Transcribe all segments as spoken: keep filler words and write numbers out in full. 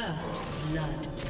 First blood. You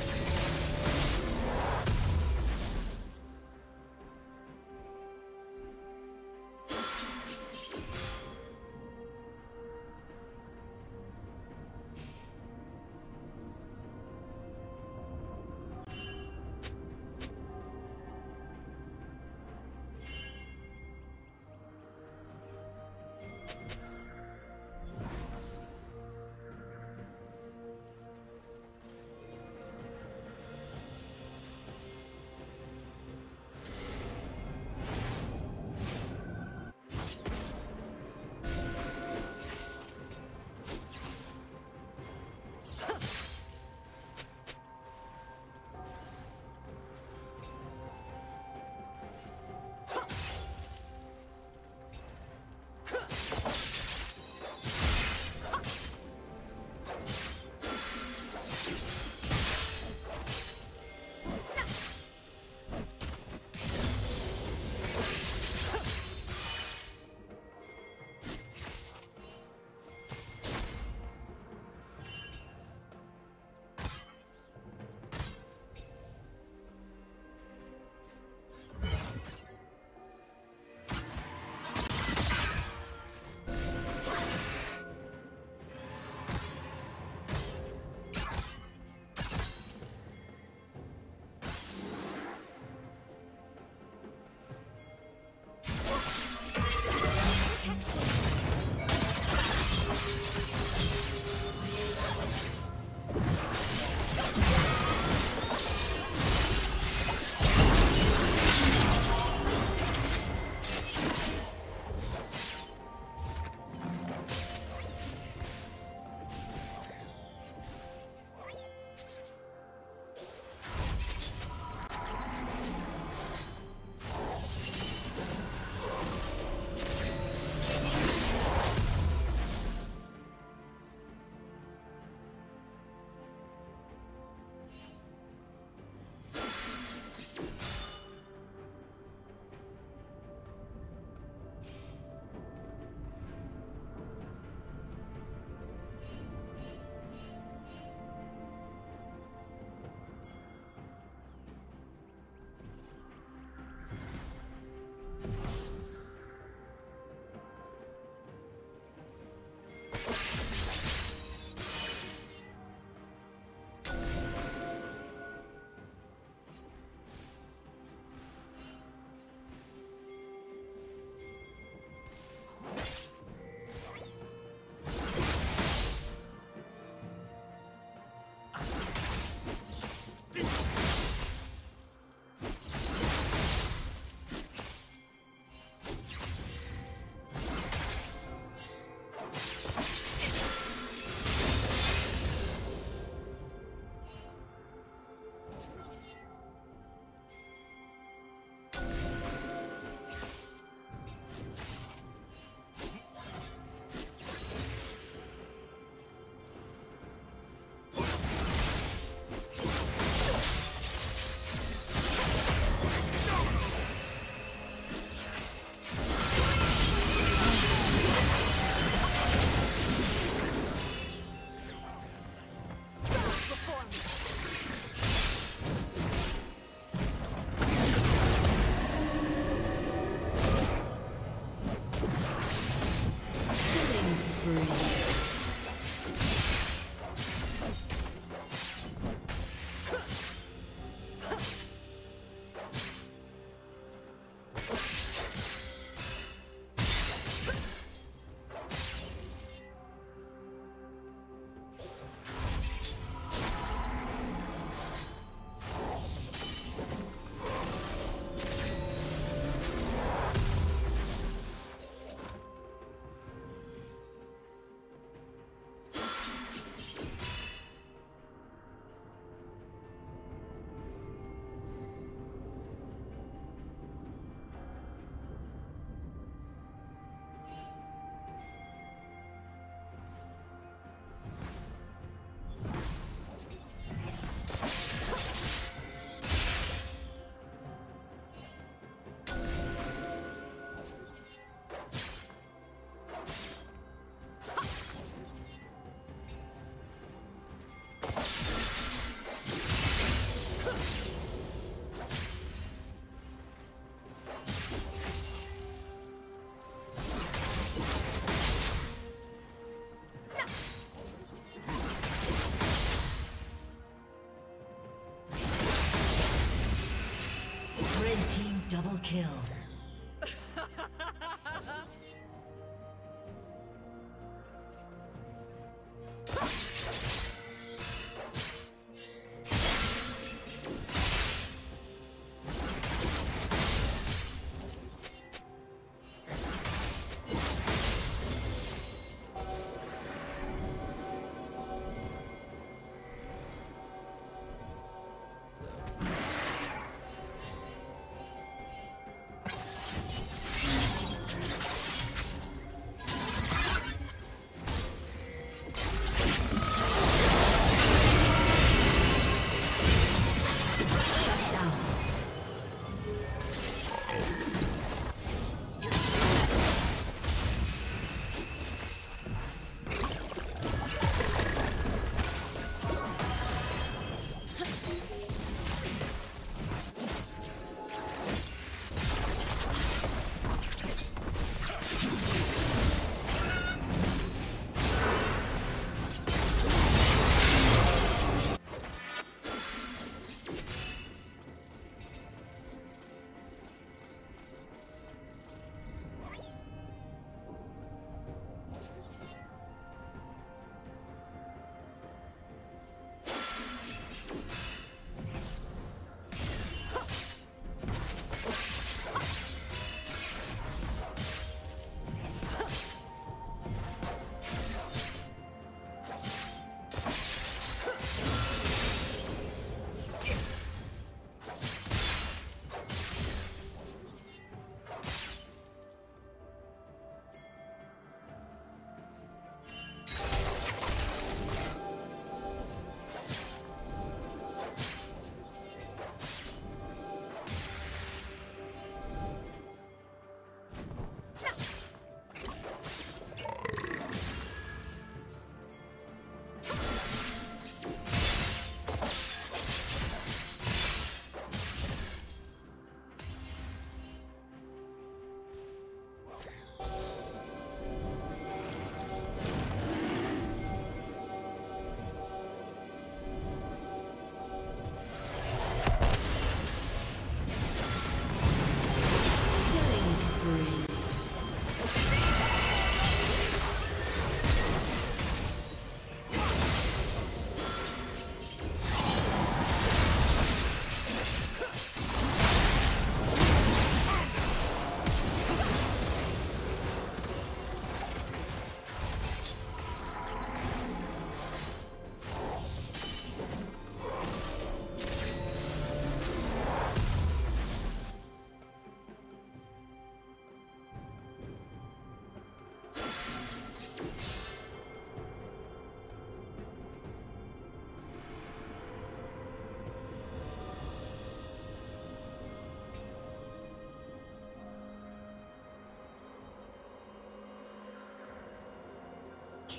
kill.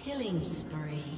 Killing spree.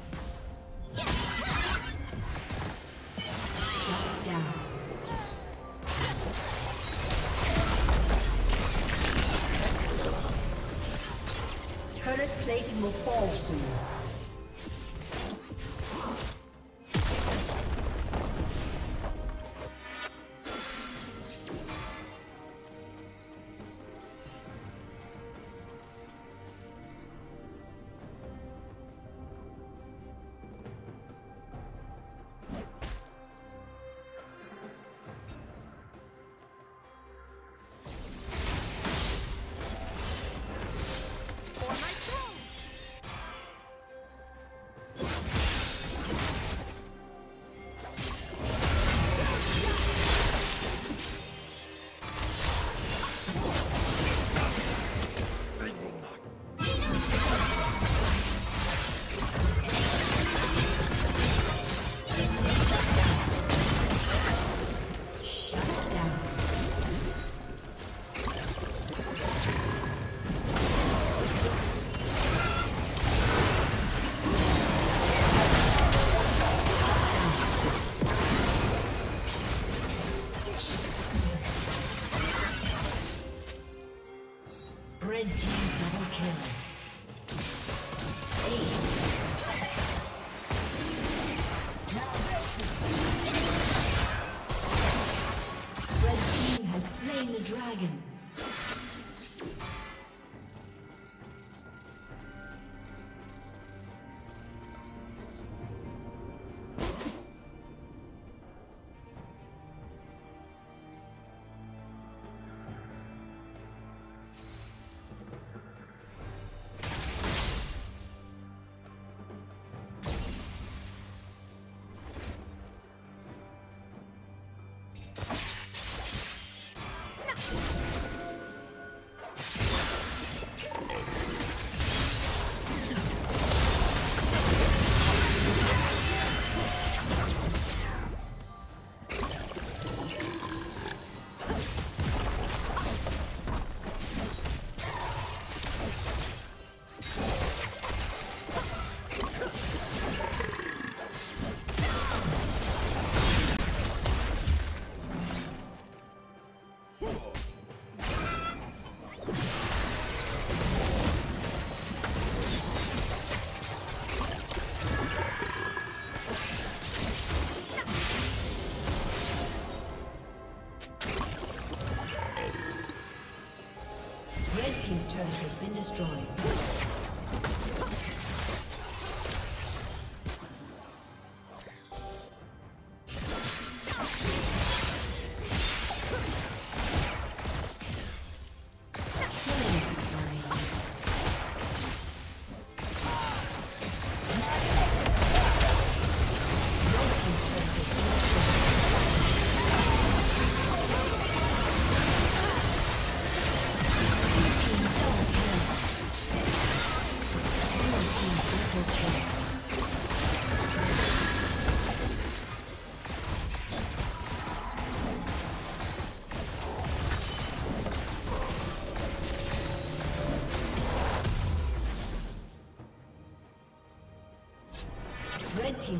Shut down. Turret plating will fall soon. Red team double kill. Ace. Red team has slain the dragon. Red team's turret has been destroyed.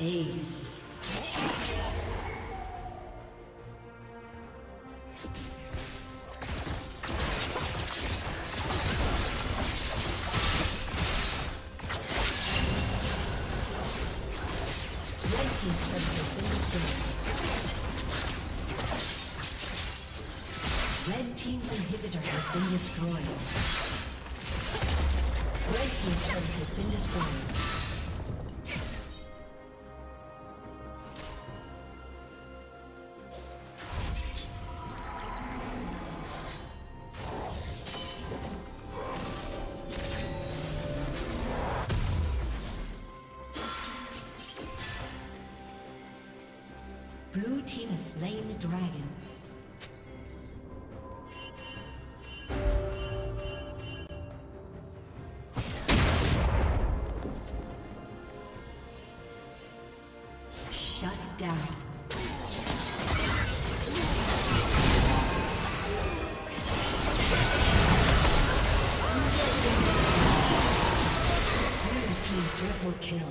Aced. Blue team has slain the dragon. Shut down. Blue team triple kill.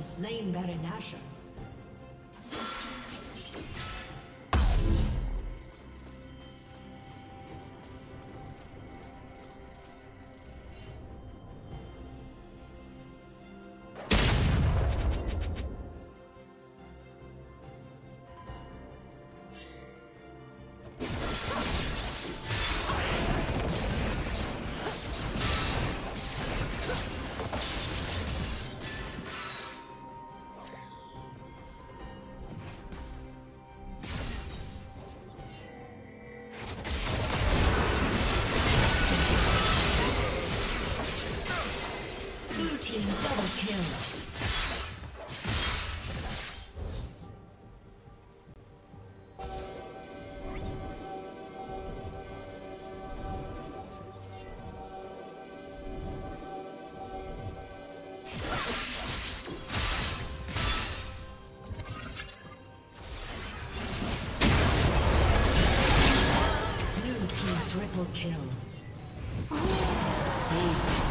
Slain Baron Asher. Triple kill.